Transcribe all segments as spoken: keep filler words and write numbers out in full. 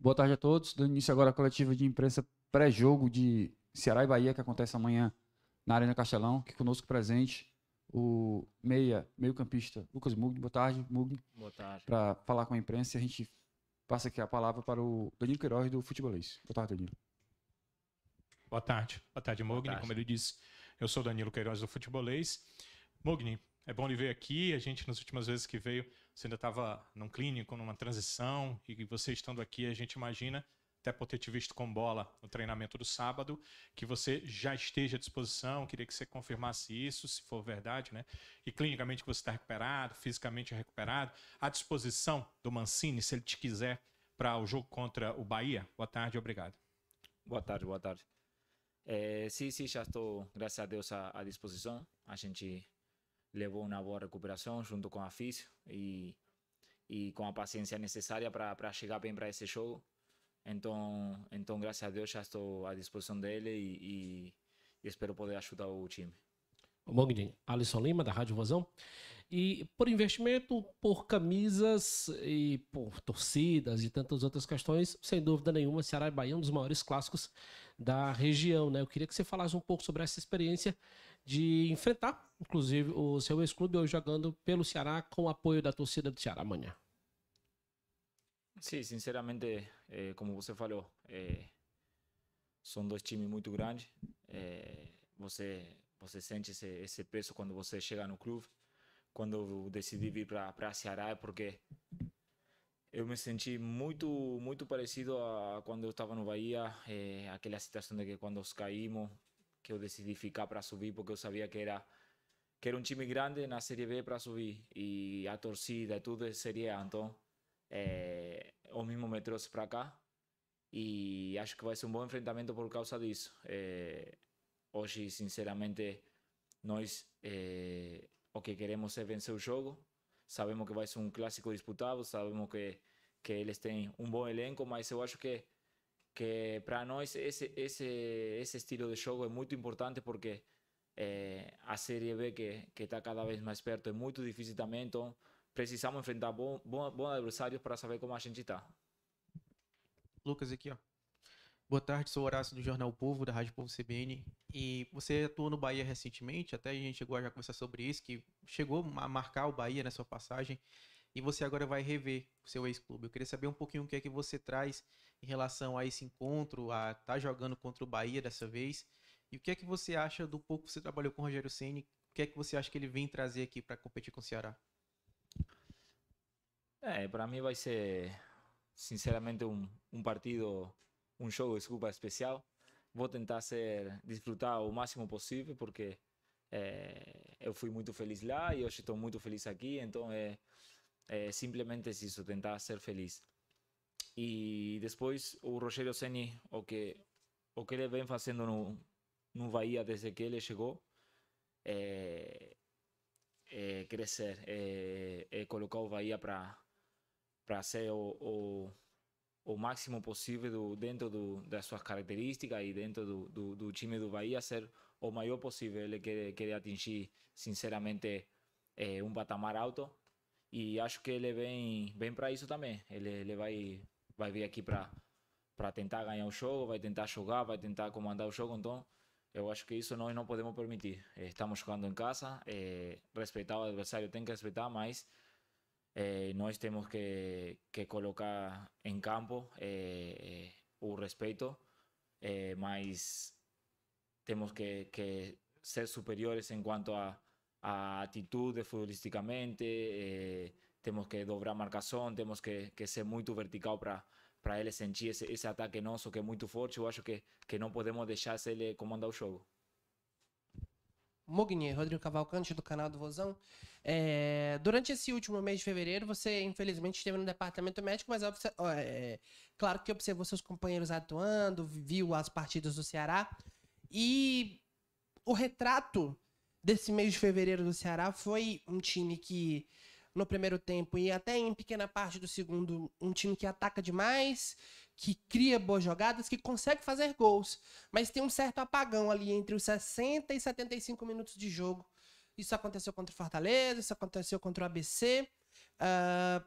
Boa tarde a todos. Dando início agora à coletiva de imprensa pré-jogo de Ceará e Bahia, que acontece amanhã na Arena Castelão, que conosco presente o meia, meio-campista Lucas Mugni. Boa tarde, Mugni. Boa tarde. Para falar com a imprensa, a gente passa aqui a palavra para o Danilo Queiroz do Futebolês. Boa tarde, Danilo. Boa tarde. Boa tarde, Mugni. Boa tarde. Como ele disse, eu sou Danilo Queiroz do Futebolês. Mugni, é bom lhe ver aqui. A gente, nas últimas vezes que veio, você ainda estava num clínico, numa transição, e você estando aqui, a gente imagina, até por ter te visto com bola no treinamento do sábado, que você já esteja à disposição. Queria que você confirmasse isso, se for verdade, né? E clinicamente que você está recuperado, fisicamente recuperado, à disposição do Mancini, se ele te quiser, para o jogo contra o Bahia. Boa tarde, obrigado. Boa tarde, boa tarde. É, sim, sim, já estou, graças a Deus, à, à disposição. A gente levou uma boa recuperação junto com a física e, e com a paciência necessária para chegar bem para esse jogo. Então, então, graças a Deus, já estou à disposição dele e, e espero poder ajudar o time. O Mugni, Alison Lima, da Rádio Vozão. E por investimento, por camisas e por torcidas e tantas outras questões, sem dúvida nenhuma, Ceará e Bahia é um dos maiores clássicos da região, né? Eu queria que você falasse um pouco sobre essa experiência de enfrentar, inclusive, o seu ex-clube hoje jogando pelo Ceará com o apoio da torcida do Ceará amanhã. Sim, sinceramente, é, como você falou, é, são dois times muito grandes. É, você, você sente esse, esse peso quando você chega no clube. Quando eu decidi vir para Ceará é porque eu me senti muito muito parecido a quando eu estava no Bahia, é, aquela situação de que quando os caímos, que eu decidi ficar para subir porque eu sabia que era que era um time grande na Série B para subir e a torcida e tudo seria, então é, eu mesmo me trouxe para cá e acho que vai ser um bom enfrentamento por causa disso. É, hoje, sinceramente, nós é, o que queremos é vencer o jogo. Sabemos que vai ser um clássico disputado, sabemos que que eles têm um bom elenco, mas eu acho que que para nós esse esse esse estilo de jogo é muito importante porque é, a Série B que que está cada vez mais perto é muito difícil também, então precisamos enfrentar bom bom, bom adversários para saber como a gente está. Lucas aqui, ó. Boa tarde, sou o Horácio do Jornal O Povo, da Rádio Povo C B N, e você atuou no Bahia recentemente, até a gente chegou a já conversar sobre isso, que chegou a marcar o Bahia na sua passagem, e você agora vai rever o seu ex-clube. Eu queria saber um pouquinho o que é que você traz em relação a esse encontro, a estar tá jogando contra o Bahia dessa vez, e o que é que você acha do pouco que você trabalhou com o Rogério Ceni, o que é que você acha que ele vem trazer aqui para competir com o Ceará? É, para mim vai ser, sinceramente, um, um partido... um jogo, desculpa, especial. Vou tentar ser, desfrutar o máximo possível, porque é, eu fui muito feliz lá e hoje estou muito feliz aqui, então é, é simplesmente isso, tentar ser feliz. E depois o Rogério Ceni, o que, o que ele vem fazendo no, no Bahia desde que ele chegou, é, é crescer, é, é colocar o Bahia para ser o... o o máximo possível do, dentro do, das suas características e dentro do, do, do time do Bahia ser o maior possível. Ele quer, quer atingir, sinceramente, é, um patamar alto e acho que ele vem, vem para isso também. Ele, ele vai, vai vir aqui para tentar ganhar o jogo, vai tentar jogar, vai tentar comandar o jogo. Então, eu acho que isso nós não podemos permitir. Estamos jogando em casa, é, respeitar o adversário tem que respeitar, mas... É, nós temos que, que colocar em campo é, é, o respeito, é, mas temos que, que ser superiores em quanto a, a atitude futbolisticamente, é, temos que dobrar a marcação, temos que, que ser muito vertical para ele sentir esse, esse ataque nosso que é muito forte. Eu acho que, que não podemos deixar ele comandar o jogo. Mugni, Rodrigo Cavalcante, do canal do Vozão. É, durante esse último mês de fevereiro, você infelizmente esteve no departamento médico, mas é, claro que observou seus companheiros atuando, viu as partidas do Ceará. E o retrato desse mês de fevereiro do Ceará foi um time que, no primeiro tempo e até em pequena parte do segundo, um time que ataca demais, que cria boas jogadas, que consegue fazer gols, mas tem um certo apagão ali entre os sessenta e setenta e cinco minutos de jogo. Isso aconteceu contra o Fortaleza, isso aconteceu contra o A B C. Uh,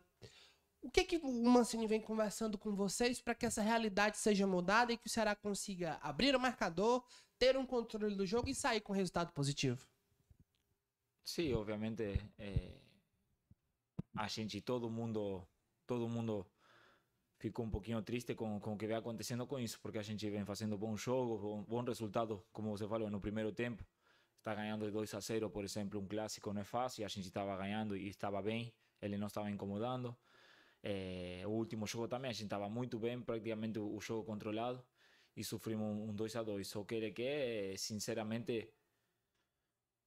o que, que o Mancini vem conversando com vocês para que essa realidade seja mudada e que o Ceará consiga abrir o marcador, ter um controle do jogo e sair com resultado positivo? Sim, obviamente, é, a gente, todo mundo, todo mundo... Fico um pouquinho triste com, com o que vem acontecendo com isso, porque a gente vem fazendo bom jogo, bom, bom resultado, como você falou, no primeiro tempo. Está ganhando de dois a zero, por exemplo, um clássico não é fácil. A gente estava ganhando e estava bem, ele não estava incomodando. É, o último jogo também, a gente estava muito bem, praticamente o jogo controlado, e sofrimos um dois a dois. Só que ele quer, sinceramente,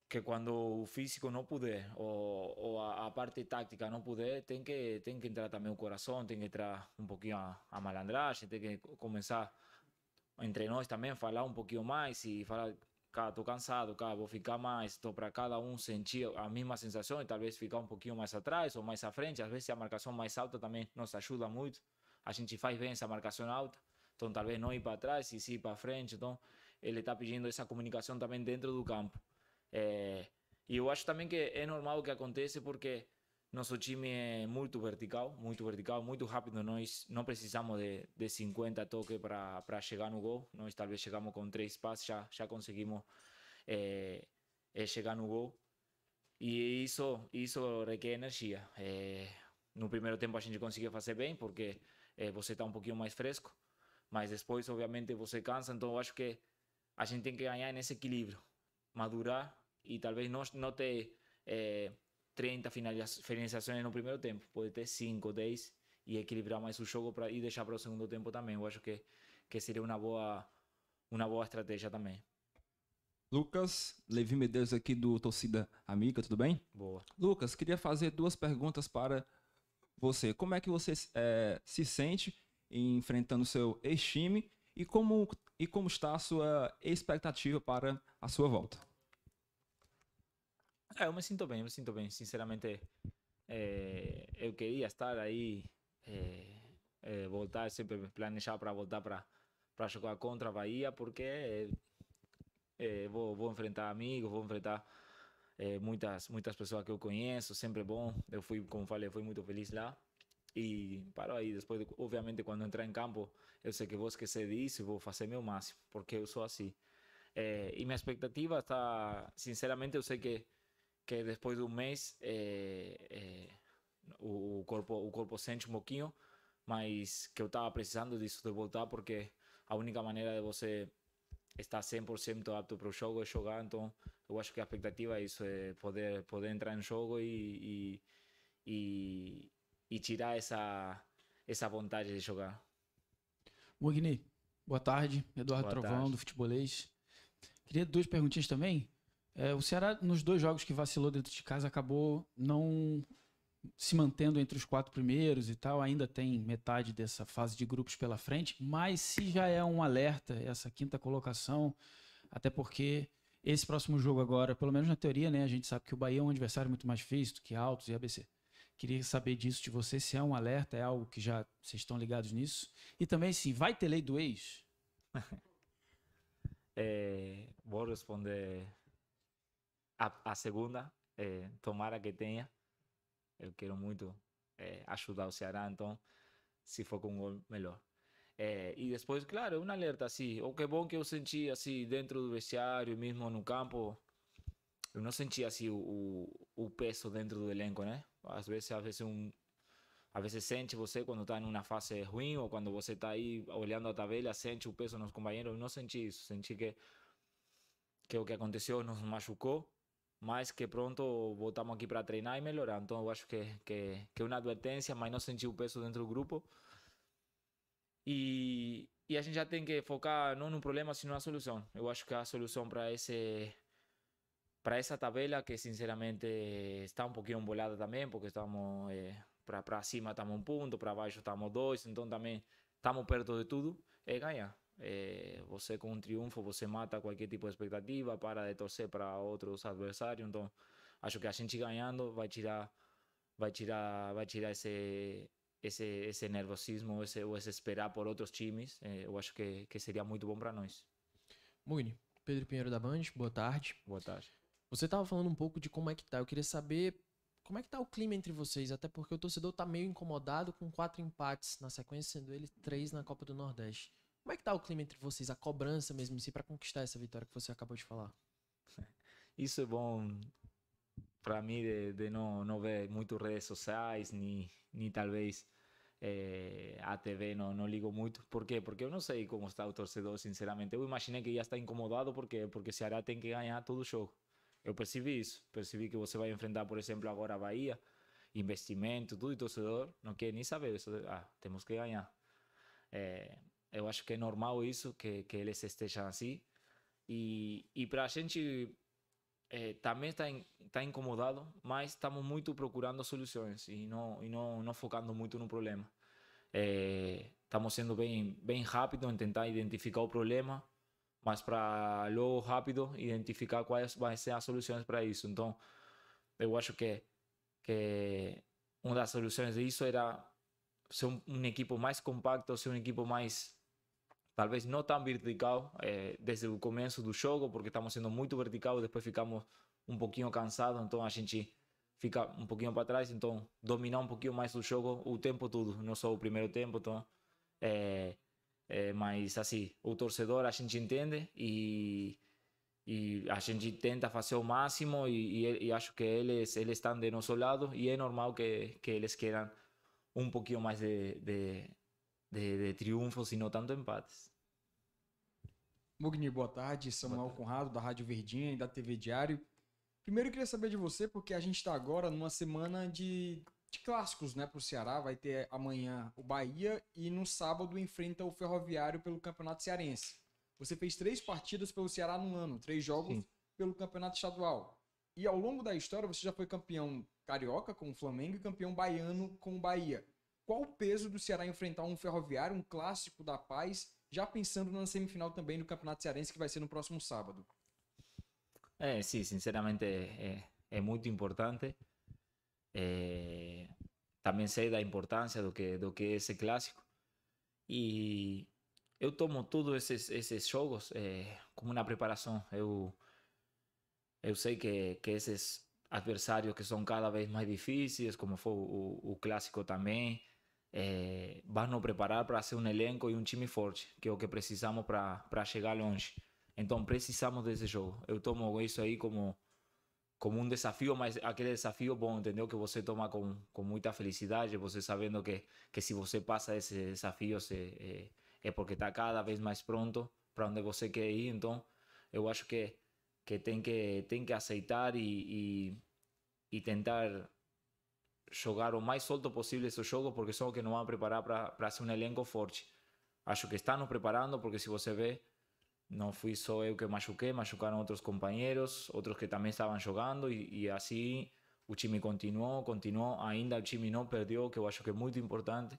que quando o físico não puder ou, ou a, a parte tática não puder, tem que tem que entrar também o coração, tem que entrar um pouquinho a, a malandragem, tem que começar entre nós também falar um pouquinho mais e falar, cara, tô cansado, cara, vou ficar mais, tô para cada um sentir a mesma sensação e talvez ficar um pouquinho mais atrás ou mais à frente. Às vezes a marcação mais alta também nos ajuda muito, a gente faz bem essa marcação alta, então talvez não ir para trás e sim para frente. Então ele está pedindo essa comunicação também dentro do campo. É, e eu acho também que é normal o que acontece, porque nosso time é muito vertical, muito vertical, muito rápido. Nós não precisamos de, de cinquenta toques para chegar no gol. Nós talvez chegamos com três passes, já, já conseguimos é, é chegar no gol. E isso, isso requer energia. É, no primeiro tempo a gente conseguiu fazer bem, porque é, você está um pouquinho mais fresco. Mas depois, obviamente, você cansa. Então eu acho que a gente tem que ganhar nesse equilíbrio. Madurar. E talvez não, não ter é, trinta finalizações no primeiro tempo, pode ter cinco, dez e equilibrar mais o jogo pra, e deixar para o segundo tempo também. Eu acho que, que seria uma boa, uma boa estratégia também. Lucas, Levi Medeiros aqui do Torcida Amiga, tudo bem? Boa. Lucas, queria fazer duas perguntas para você. Como é que você é, se sente enfrentando o seu ex-time e como, e como está a sua expectativa para a sua volta? É, eu me sinto bem, eu me sinto bem, sinceramente. É, eu queria estar aí, é, é, voltar, sempre planejar para voltar para jogar contra a Bahia, porque é, é, vou, vou enfrentar amigos, vou enfrentar é, muitas, muitas pessoas que eu conheço, sempre bom. Eu fui, como falei, fui muito feliz lá. E paro aí, depois, obviamente, quando entrar em campo, eu sei que vou esquecer disso e vou fazer meu máximo, porque eu sou assim. É, e minha expectativa está, sinceramente, eu sei que que depois de um mês é, é, o corpo o corpo sente um pouquinho, mas que eu estava precisando disso, de voltar, porque a única maneira de você estar cem por cento apto para o jogo é jogar. Então eu acho que a expectativa é isso, é poder poder entrar em jogo e e, e, e tirar essa essa vontade de jogar. Mugni, boa tarde. Eduardo Trovão, do Futebolês. Queria duas perguntinhas também. É, o Ceará, nos dois jogos que vacilou dentro de casa, acabou não se mantendo entre os quatro primeiros e tal. Ainda tem metade dessa fase de grupos pela frente, mas se já é um alerta essa quinta colocação, até porque esse próximo jogo agora, pelo menos na teoria, né, a gente sabe que o Bahia é um adversário muito mais difícil do que Altos e A B C. Queria saber disso de você, se é um alerta, é algo que já vocês estão ligados nisso. E também, sim, vai ter lei do ex? É, vou responder... A, a segunda, é, tomara que tenha. Eu quero muito é, ajudar o Ceará, então, se for com um gol, melhor. É, e depois, claro, um alerta, assim. O que é bom que eu senti, assim, dentro do vestiário, mesmo no campo, eu não senti, assim, o, o, o peso dentro do elenco, né? Às vezes, às vezes, um, às vezes sente você quando está em uma fase ruim, ou quando você está aí olhando a tabela, sente o peso nos companheiros. Eu não senti isso, senti que, que o que aconteceu nos machucou. Mas que pronto, voltamos aqui para treinar e melhorar. Então eu acho que, que, que é uma advertência, mas não senti o peso dentro do grupo. E, e a gente já tem que focar não no problema, sino na solução. Eu acho que a solução para esse para essa tabela, que sinceramente está um pouquinho embolada também, porque estamos é, para cima estamos um ponto, para baixo estamos dois, então também estamos perto de tudo, é ganhar. É, você com um triunfo, você mata qualquer tipo de expectativa, para de torcer para outros adversários. Então acho que a gente ganhando vai tirar vai tirar vai tirar esse esse, esse nervosismo, esse, ou esse esperar por outros times, é, eu acho que, que seria muito bom para nós. Mugni, Pedro Pinheiro da Band, boa tarde. Boa tarde. Você estava falando um pouco de como é que tá. Eu queria saber como é que tá o clima entre vocês, até porque o torcedor tá meio incomodado com quatro empates na sequência, sendo ele três na Copa do Nordeste. Como é que tá o clima entre vocês, a cobrança mesmo em si, para conquistar essa vitória que você acabou de falar? Isso é bom para mim de, de não, não ver muito redes sociais, nem, nem talvez é, a T V não, não ligo muito. Por quê? Porque eu não sei como está o torcedor, sinceramente. Eu imaginei que ia estar incomodado porque, porque o Ceará tem que ganhar todo o jogo. Eu percebi isso, percebi que você vai enfrentar, por exemplo, agora a Bahia, investimento, tudo, e o torcedor não quer nem saber isso. Ah, temos que ganhar. É, eu acho que é normal isso, que, que eles estejam assim. E, e para a gente é, também está in, tá incomodado, mas estamos muito procurando soluções e não, e não, não focando muito no problema. É, estamos sendo bem, bem rápidos em tentar identificar o problema, mas para logo rápido identificar quais vão ser as soluções para isso. Então, eu acho que, que uma das soluções disso era ser um, um equipo mais compacto, ser um equipo mais, talvez não tão vertical é, desde o começo do jogo, porque estamos sendo muito vertical, depois ficamos um pouquinho cansados, então a gente fica um pouquinho para trás, então dominar um pouquinho mais o jogo o tempo todo, não só o primeiro tempo, então... É, É, mas assim, o torcedor a gente entende e, e a gente tenta fazer o máximo e, e, e acho que eles, eles estão de nosso lado e é normal que, que eles queiram um pouquinho mais de, de, de, de triunfos e não tanto empates. Mugni, boa tarde. Samuel Conrado, da Rádio Verdinha e da T V Diário. Primeiro eu queria saber de você, porque a gente está agora numa semana de... de clássicos, né, pro Ceará. Vai ter amanhã o Bahia e no sábado enfrenta o Ferroviário pelo Campeonato Cearense. Você fez três partidas pelo Ceará no ano, três jogos Sim. pelo Campeonato Estadual. E ao longo da história você já foi campeão carioca com o Flamengo e campeão baiano com o Bahia. Qual o peso do Ceará enfrentar um Ferroviário, um clássico da paz, já pensando na semifinal também do Campeonato Cearense, que vai ser no próximo sábado? É, sim, sinceramente é, é muito importante. É, também sei da importância do que do que esse clássico e eu tomo todos esses esses jogos é, como uma preparação. Eu eu sei que que esses adversários que são cada vez mais difíceis, como foi o, o clássico também, é, vão nos preparar para ser um elenco e um time forte, que é o que precisamos para para chegar longe. Então precisamos desse jogo. Eu tomo isso aí como como um desafio, mas aquele desafio bom, entendeu? Que você toma com, com muita felicidade, você sabendo que, que se você passa esse desafio você, é, é porque está cada vez mais pronto para onde você quer ir. Então, eu acho que, que, tem, que tem que aceitar e, e, e tentar jogar o mais solto possível esse jogo, porque são os que nos vão preparar para ser um elenco forte. Acho que estão nos preparando, porque se você vê, não fui só eu que machuquei, machucaram outros companheiros, outros que também estavam jogando e, e assim o time continuou, continuou, ainda o time não perdeu, que eu acho que é muito importante.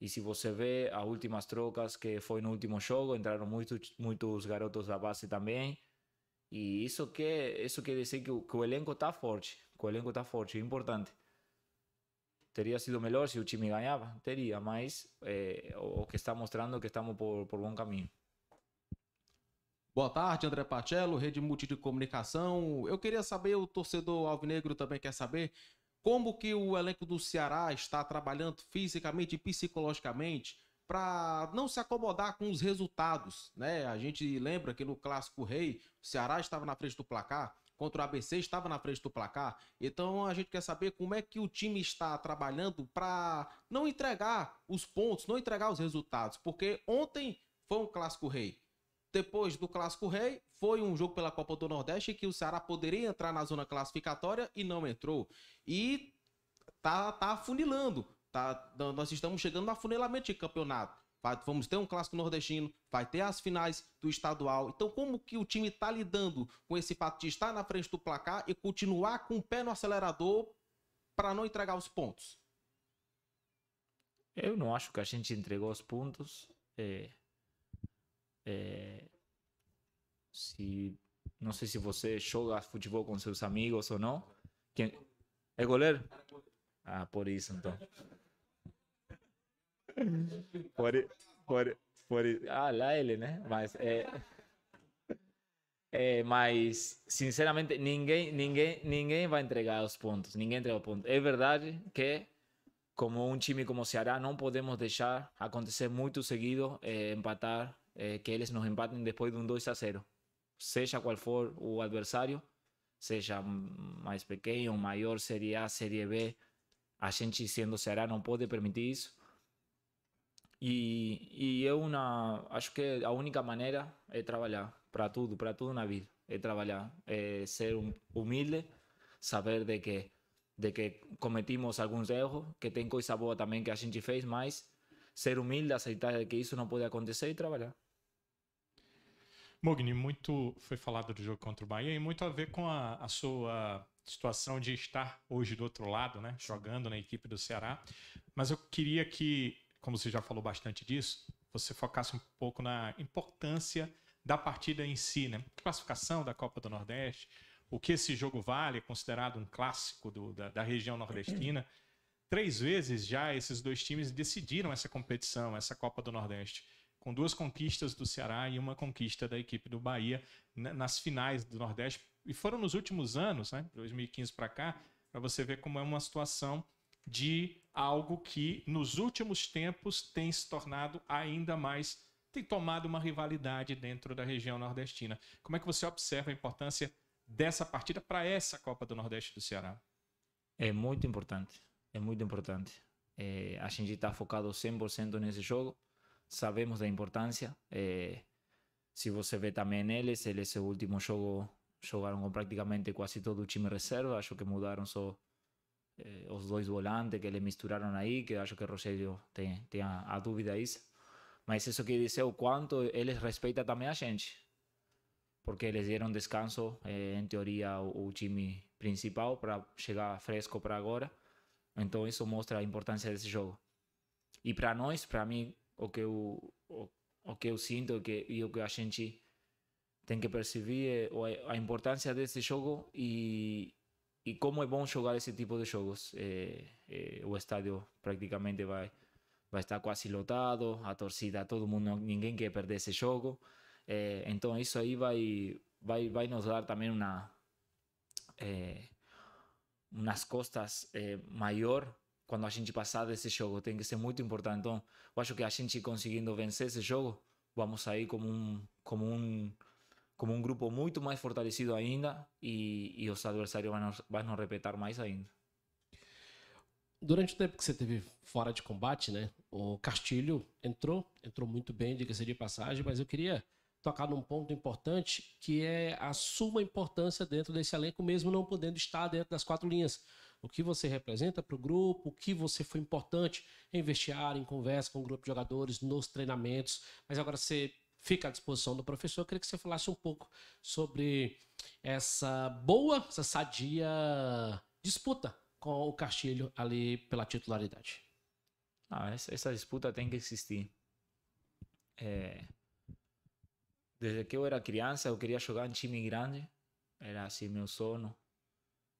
E se você vê as últimas trocas que foi no último jogo, entraram muitos, muitos garotos da base também. E isso, que, isso quer dizer que o, que o elenco está forte, que o elenco está forte, é importante. Teria sido melhor se o time ganhava, teria, mas é, o, o que está mostrando é que estamos por, por bom caminho. Boa tarde, André Pacello, Rede Multicomunicação. Eu queria saber, o torcedor alvinegro também quer saber, como que o elenco do Ceará está trabalhando fisicamente e psicologicamente para não se acomodar com os resultados, né? A gente lembra que no Clássico Rei, o Ceará estava na frente do placar, contra o A B C estava na frente do placar. Então a gente quer saber como é que o time está trabalhando para não entregar os pontos, não entregar os resultados, porque ontem foi um Clássico Rei. Depois do Clássico Rei, foi um jogo pela Copa do Nordeste que o Ceará poderia entrar na zona classificatória e não entrou. E tá, tá afunilando. Tá, nós estamos chegando no afunilamento de campeonato. Vai, vamos ter um Clássico Nordestino, vai ter as finais do estadual. Então como que o time está lidando com esse fato de estar na frente do placar e continuar com o pé no acelerador para não entregar os pontos? Eu não acho que a gente entregou os pontos. É... É, se, não sei se você joga futebol com seus amigos ou não. Quem, é goleiro? Ah, por isso então. Por, por, por, ah, lá ele, né? Mas, é, é, mas sinceramente, ninguém, ninguém, ninguém vai entregar os pontos. Ninguém entrega os pontos. É verdade que, como um time como o Ceará, não podemos deixar acontecer muito seguido é, empatar, é, que eles nos empatem depois de um dois a zero. Seja qual for o adversário, seja mais pequeno, maior, Série A, Série B, a gente sendo Ceará não pode permitir isso. E, e é uma, acho que a única maneira é trabalhar para tudo, para tudo na vida, é trabalhar, é ser humilde, saber de que de que cometimos alguns erros, que tem coisa boa também que a gente fez, mas ser humilde, aceitar que isso não pode acontecer e trabalhar. Mugni, muito foi falado do jogo contra o Bahia e muito a ver com a, a sua situação de estar hoje do outro lado, né, jogando na equipe do Ceará. Mas eu queria que, como você já falou bastante disso, você focasse um pouco na importância da partida em si, né? Classificação da Copa do Nordeste, o que esse jogo vale, considerado um clássico do, da, da região nordestina. Três vezes já esses dois times decidiram essa competição, essa Copa do Nordeste, com duas conquistas do Ceará e uma conquista da equipe do Bahia nas finais do Nordeste. E foram nos últimos anos, né, dois mil e quinze para cá, para você ver como é uma situação de algo que nos últimos tempos tem se tornado ainda mais, tem tomado uma rivalidade dentro da região nordestina. Como é que você observa a importância dessa partida para essa Copa do Nordeste do Ceará? É muito importante, é muito importante. É, a gente está focado cem por cento nesse jogo. Sabemos da importância. É, se você vê também neles, eles o último jogo jogaram com praticamente quase todo o time reserva. Acho que mudaram só é, os dois volantes que eles misturaram aí, que acho que o Rogério tem, tem a, a dúvida isso. Mas isso quer dizer o quanto eles respeitam também a gente. Porque eles deram descanso, é, em teoria, ao, ao time principal para chegar fresco para agora. Então isso mostra a importância desse jogo. E para nós, para mim, o que eu, o, o que eu sinto e que, o que a gente tem que perceber é a importância desse jogo e, e como é bom jogar esse tipo de jogos. É, é, o estádio praticamente vai, vai estar quase lotado, a torcida, todo mundo, ninguém quer perder esse jogo. É, então isso aí vai, vai, vai nos dar também uma, é, umas costas é, maior quando a gente passar desse jogo. Tem que ser muito importante. Então, eu acho que a gente conseguindo vencer esse jogo, vamos sair como um, como um, como um grupo muito mais fortalecido ainda e, e os adversários vão nos, vão nos repetir mais ainda. Durante o tempo que você teve fora de combate, né, o Castilho entrou, entrou muito bem, diga-se de passagem, mas eu queria tocar num ponto importante, que é a suma importância dentro desse elenco, mesmo não podendo estar dentro das quatro linhas. O que você representa para o grupo, o que você foi importante em vestiário, em conversa com o grupo de jogadores, nos treinamentos. Mas agora você fica à disposição do professor. Eu queria que você falasse um pouco sobre essa boa, essa sadia disputa com o Castilho ali pela titularidade. Ah, essa, essa disputa tem que existir. É... Desde que eu era criança, eu queria jogar em time grande. Era assim meu sono.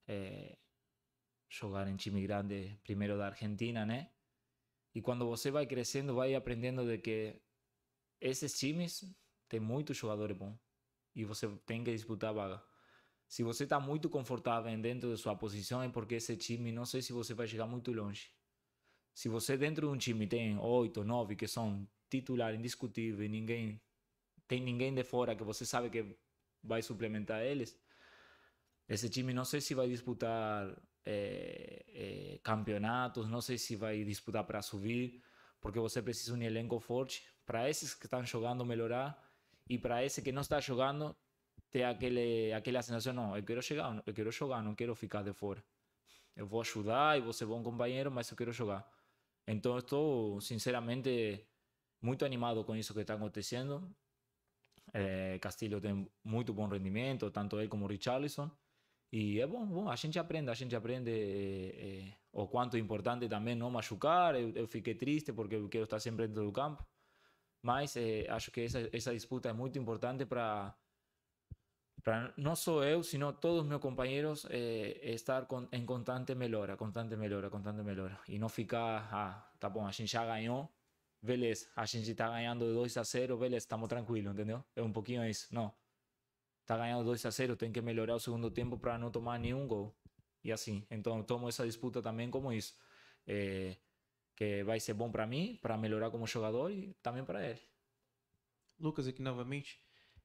É... Jogar em time grande, primeiro da Argentina, né? E quando você vai crescendo, vai aprendendo de que esses times têm muitos jogadores bons. E você tem que disputar a vaga. Se você está muito confortável dentro da sua posição, é porque esse time, não sei se você vai chegar muito longe. Se você dentro de um time tem oito, nove que são titular indiscutível e ninguém, tem ninguém de fora que você sabe que vai suplementar eles, esse time não sei se vai disputar É, é, campeonatos, não sei se vai disputar para subir, porque você precisa de um elenco forte para esses que estão jogando melhorar e para esse que não está jogando ter aquele, aquela sensação, não, eu quero chegar, eu quero jogar, não quero ficar de fora. Eu vou ajudar e vou ser bom companheiro, mas eu quero jogar. Então estou sinceramente muito animado com isso que está acontecendo. É, Castilho tem muito bom rendimento, tanto ele como o Richarlison. E é bom, bom, a gente aprende, a gente aprende é, é, o quanto é importante também não machucar. Eu, eu fiquei triste porque eu quero estar sempre dentro do campo. Mas é, acho que essa, essa disputa é muito importante para não só eu, sino todos os meus companheiros é, estar com, em constante melhora, constante melhora, constante melhora. E não ficar, ah, tá bom, a gente já ganhou, beleza, a gente tá ganhando dois a zero, beleza, estamos tranquilos, entendeu? É um pouquinho isso, não. Tá ganhando dois a zero, tem que melhorar o segundo tempo para não tomar nenhum gol. E assim, então eu tomo essa disputa também como isso. É, que vai ser bom para mim, para melhorar como jogador e também para ele. Lucas, aqui novamente,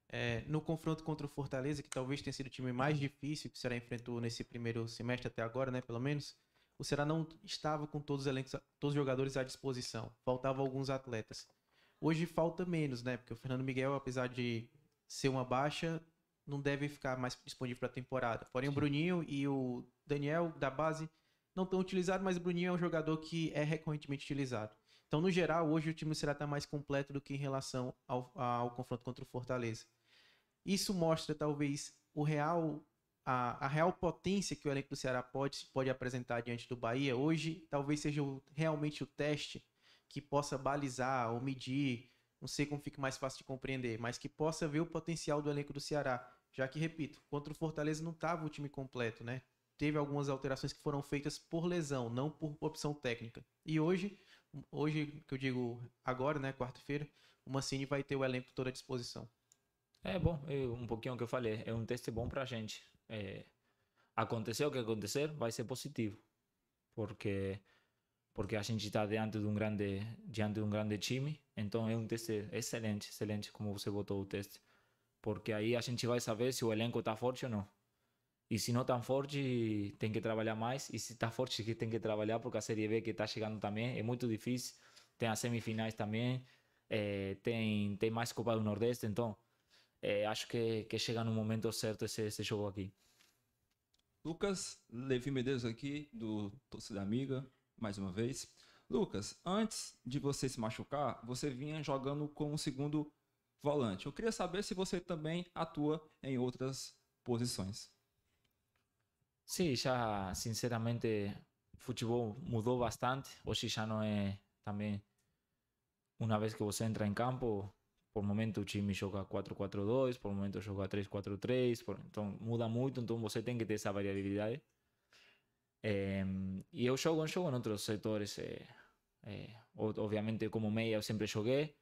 é, no confronto contra o Fortaleza, que talvez tenha sido o time mais difícil que o Ceará enfrentou nesse primeiro semestre até agora, né, pelo menos, o Ceará não estava com todos os, elencos, todos os jogadores à disposição, faltavam alguns atletas. Hoje falta menos, né, porque o Fernando Miguel, apesar de ser uma baixa, não deve ficar mais disponível para a temporada. Porém, sim, o Bruninho e o Daniel, da base, não estão utilizados, mas o Bruninho é um jogador que é recorrentemente utilizado. Então, no geral, hoje o time do Ceará está mais completo do que em relação ao, ao confronto contra o Fortaleza. Isso mostra, talvez, o real, a, a real potência que o elenco do Ceará pode, pode apresentar diante do Bahia. Hoje, talvez seja o, realmente o teste que possa balizar ou medir, não sei como fica mais fácil de compreender, mas que possa ver o potencial do elenco do Ceará. Já que, repito, contra o Fortaleza não estava o time completo, né? Teve algumas alterações que foram feitas por lesão, não por opção técnica. E hoje, hoje que eu digo agora, né, quarta-feira, o Mancini vai ter o elenco toda à disposição. É bom, um pouquinho o que eu falei, é um teste bom pra gente. É, aconteceu o que acontecer, vai ser positivo. Porque... porque a gente está diante de um grande diante de um grande time, então é um teste excelente, excelente como você botou o teste, porque aí a gente vai saber se o elenco está forte ou não, e se não está forte tem que trabalhar mais, e se está forte tem que trabalhar, porque a Série B que está chegando também é muito difícil, tem as semifinais também, é, tem tem mais Copa do Nordeste, então é, acho que que chega no momento certo esse, esse jogo aqui. Lucas, Levi Medeiros aqui do Torcida Amiga. Mais uma vez. Lucas, antes de você se machucar, você vinha jogando como segundo volante. Eu queria saber se você também atua em outras posições. Sim, já sinceramente o futebol mudou bastante. Hoje já não é também... Uma vez que você entra em campo, por momento o time joga quatro quatro dois, por momento joga três quatro três. Por... Então muda muito, então você tem que ter essa variabilidade. É, e eu jogo, eu jogo em outros setores, é, é, obviamente como meia eu sempre joguei,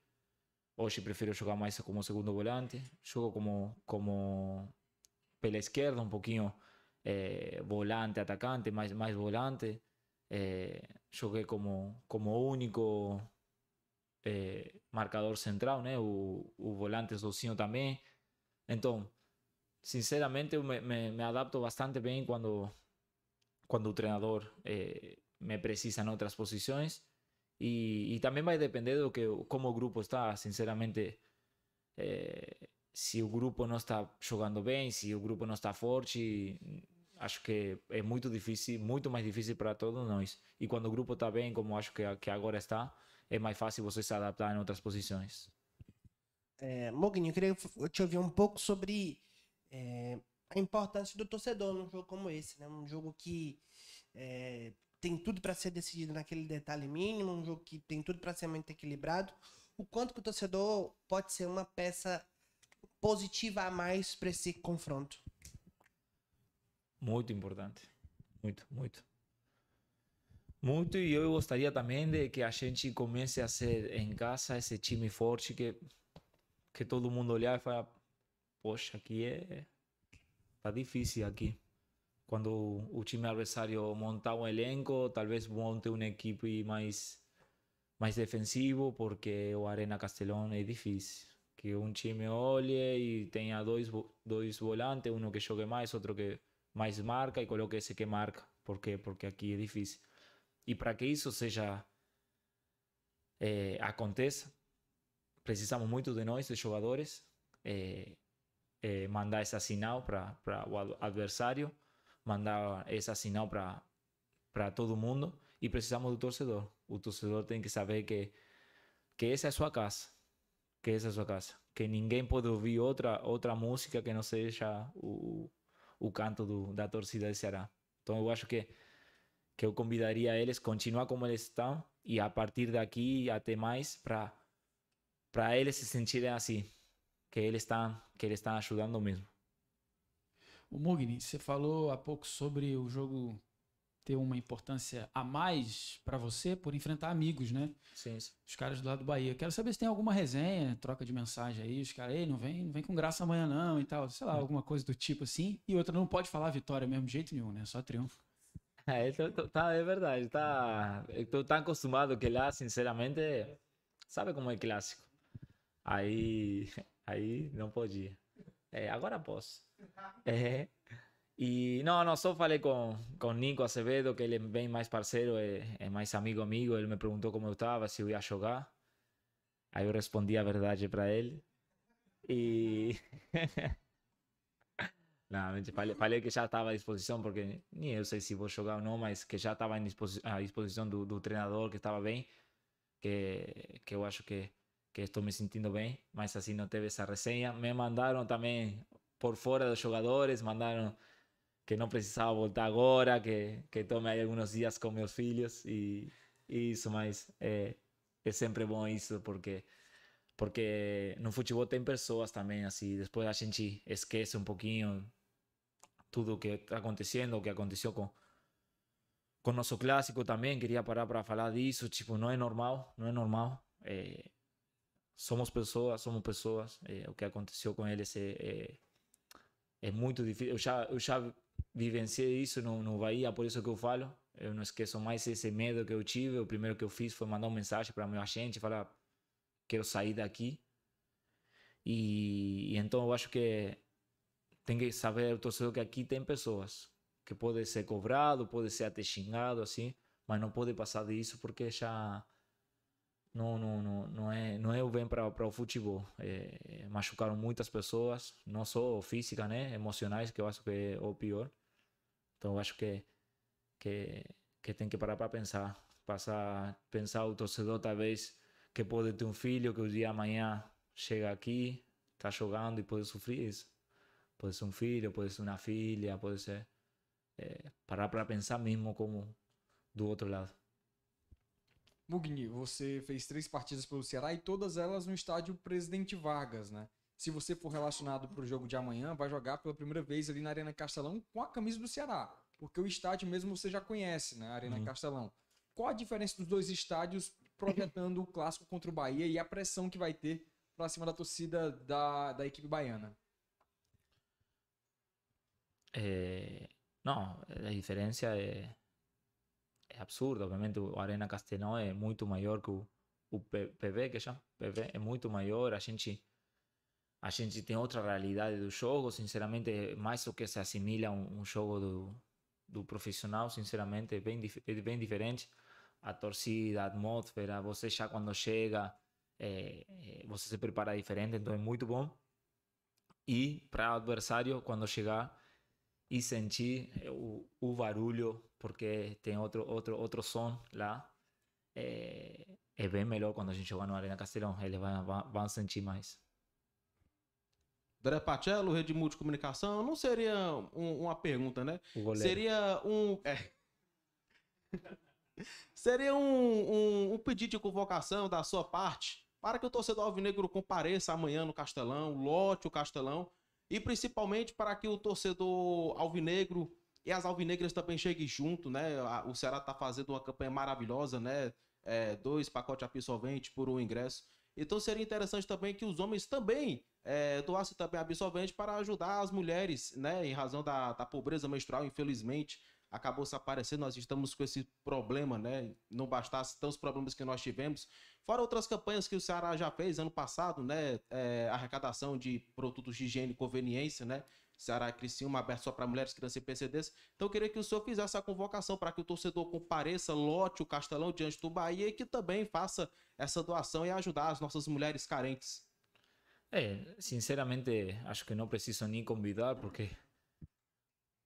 hoje prefiro jogar mais como segundo volante, jogo como, como pela esquerda um pouquinho, é, volante, atacante, mais, mais volante, é, joguei como, como único é, marcador central, né? o, o volante sozinho também, então sinceramente eu me, me, me adapto bastante bem quando... quando o treinador eh, me precisa em outras posições, e, e também vai depender do que, como o grupo está, sinceramente, eh, se o grupo não está jogando bem, se o grupo não está forte, acho que é muito difícil, muito mais difícil para todos nós, e quando o grupo está bem, como acho que, que agora está, é mais fácil você se adaptar em outras posições. É, Mugni, eu queria te ouvir um pouco sobre... É... a importância do torcedor num jogo como esse, né? Um jogo que é, tem tudo para ser decidido naquele detalhe mínimo, um jogo que tem tudo para ser muito equilibrado. O quanto que o torcedor pode ser uma peça positiva a mais para esse confronto? Muito importante, muito, muito, muito. E eu gostaria também de que a gente comece a ser em casa esse time forte que que todo mundo olhar e fala, poxa, aqui é tá difícil aqui. Quando o time adversário montar um elenco, talvez monte uma equipe mais, mais defensivo, porque o Arena Castelão é difícil. Que um time olhe e tenha dois, dois volantes, um que jogue mais, outro que mais marca, e coloque esse que marca. Por quê? Porque aqui é difícil. E para que isso seja é, aconteça, precisamos muito de nós, de jogadores, é, É, mandar esse sinal para o adversário, mandar esse sinal para todo mundo, e precisamos do torcedor. O torcedor tem que saber que, que essa é a sua casa, que essa é a sua casa, que ninguém pode ouvir outra, outra música que não seja o, o canto do, da torcida de Ceará. Então eu acho que, que eu convidaria eles a continuar como eles estão, e a partir daqui até mais, para eles se sentirem assim. Que ele está, que ele está ajudando mesmo. O Mugni, você falou há pouco sobre o jogo ter uma importância a mais para você por enfrentar amigos, né? Sim, sim. Os caras do lado do Bahia. Quero saber se tem alguma resenha, troca de mensagem aí, os caras, ei, não vem, não vem com graça amanhã não e tal, sei lá, é. alguma coisa do tipo assim. E outra, não pode falar vitória mesmo de jeito nenhum, né? Só triunfo. É, tô, tô, tá, é verdade, tá, eu tô tão acostumado que lá, sinceramente, sabe como é clássico. Aí, aí não podia. É, agora posso. É... E não, não, só falei com com Nico Acevedo, que ele é bem mais parceiro, é, é mais amigo amigo. Ele me perguntou como eu estava, se eu ia jogar. Aí eu respondi a verdade para ele. E não, falei, falei que já estava à disposição, porque nem eu sei se vou jogar ou não, mas que já estava à disposição do, do treinador, que estava bem, que que eu acho que que estou me sentindo bem, mas assim não teve essa resenha. Me mandaram também por fora dos jogadores, mandaram que não precisava voltar agora, que, que tome aí alguns dias com meus filhos e, e isso, mas é, é sempre bom isso, porque, porque no futebol tem pessoas também, assim, depois a gente esquece um pouquinho tudo o que está acontecendo, o que aconteceu com com nosso clássico também, queria parar para falar disso, tipo, não é normal, não é normal, é, somos pessoas, somos pessoas, é, o que aconteceu com eles é, é, é muito difícil, eu já, eu já vivenciei isso no, no Bahia, por isso que eu falo, eu não esqueço mais esse medo que eu tive. O primeiro que eu fiz foi mandar uma mensagem para meu agente, falar, quero sair daqui, e, e então eu acho que tem que saber, o torcedor, que aqui tem pessoas, que pode ser cobrado, pode ser até xingado, assim, mas não pode passar disso, porque já não, não, não, não é, não é o bem para o futebol. É, machucaram muitas pessoas, não só físicas, né, emocionais, que eu acho que é o pior. Então eu acho que que, que tem que parar para pensar, passar, pensar o torcedor talvez que pode ter um filho que o dia de amanhã chega aqui, está jogando e pode sofrer isso. Pode ser um filho, pode ser uma filha, pode ser é, parar para pensar mesmo como do outro lado. Mugni, você fez três partidas pelo Ceará e todas elas no estádio Presidente Vargas, né? Se você for relacionado para o jogo de amanhã, vai jogar pela primeira vez ali na Arena Castelão com a camisa do Ceará, porque o estádio mesmo você já conhece, né? A Arena uhum. Castelão. Qual a diferença dos dois estádios projetando o clássico contra o Bahia e a pressão que vai ter para cima da torcida da, da equipe baiana? É... Não, a diferença é... É absurdo, obviamente. O Arena Castelão é muito maior que o, o P V, que chama? P V é muito maior. A gente, a gente tem outra realidade do jogo, sinceramente, mais do que se assimila um, um jogo do, do profissional, sinceramente, é bem, é bem diferente. A torcida, a atmosfera, você já quando chega, é, você se prepara diferente, então é muito bom. E para o adversário, quando chegar e sentir o, o barulho, porque tem outro, outro, outro som lá, é, é bem melhor quando a gente joga no Arena Castelão, eles vão, vão sentir mais. André Pacello, Rede Multicomunicação, não seria um, uma pergunta, né? Seria um... É. Seria um, um, um pedido de convocação da sua parte para que o torcedor alvinegro compareça amanhã no Castelão, lote o Castelão, e principalmente para que o torcedor alvinegro e as alvinegras também cheguem junto, né? O Ceará está fazendo uma campanha maravilhosa, né? É, dois pacotes absorvente por um ingresso. Então seria interessante também que os homens também é, doassem também absorvente para ajudar as mulheres, né? Em razão da, da pobreza menstrual, infelizmente, acabou se aparecendo. Nós estamos com esse problema, né? Não bastasse tantos problemas que nós tivemos. Fora outras campanhas que o Ceará já fez ano passado, né? É, arrecadação de produtos de higiene e conveniência, né? Ceará e Criciúma, aberto só para mulheres, crianças e P C Ds. Então eu queria que o senhor fizesse a convocação para que o torcedor compareça, lote o Castelão diante do Bahia e que também faça essa doação e ajudar as nossas mulheres carentes. É, sinceramente, acho que não preciso nem convidar, porque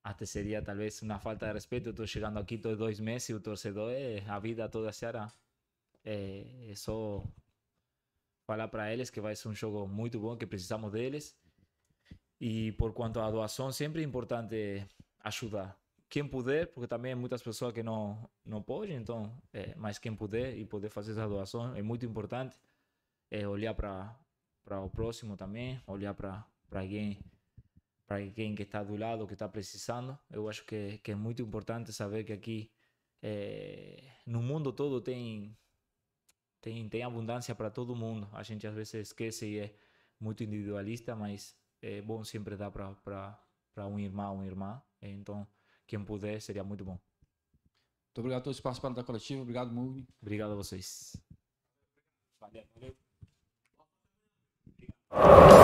até seria talvez uma falta de respeito. Eu estou chegando aqui todos dois meses e o torcedor é a vida toda Ceará. É, é só falar para eles que vai ser um jogo muito bom, que precisamos deles. E por quanto à doação, sempre é importante ajudar quem puder, porque também há muitas pessoas que não não podem, então é, mas quem puder e poder fazer essa doação é muito importante. É olhar para para o próximo também, olhar para para alguém para quem que está do lado, que está precisando. Eu acho que, que é muito importante saber que aqui, é, no mundo todo, tem, tem, tem abundância para todo mundo. A gente às vezes esquece e é muito individualista, mas é bom sempre dar para um irmão ou uma irmã. Então, quem puder, seria muito bom. Muito obrigado a todos que participaram da coletiva. Obrigado, Mugni. Obrigado a vocês. Valeu, valeu. Obrigado.